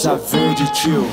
Casa Verde Chill.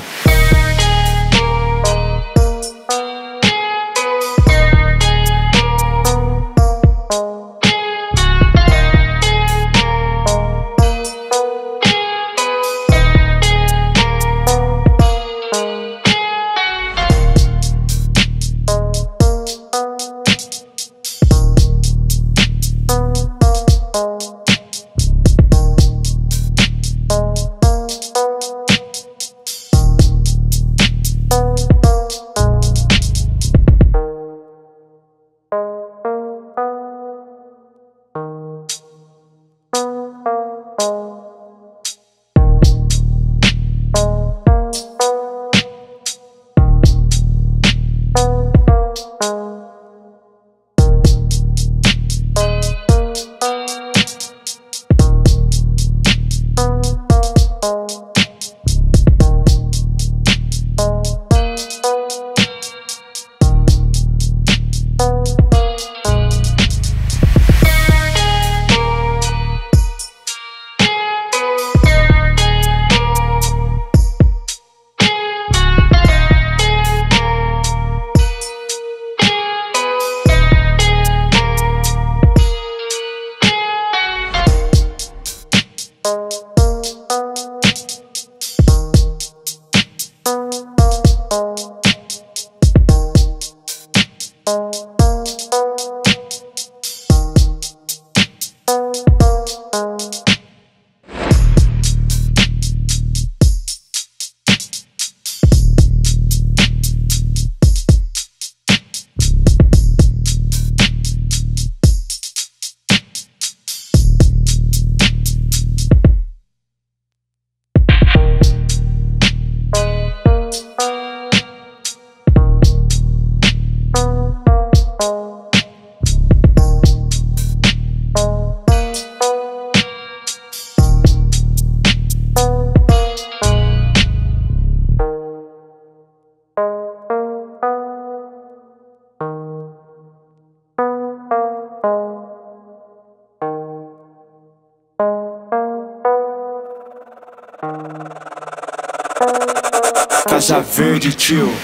Casa Verde Chill.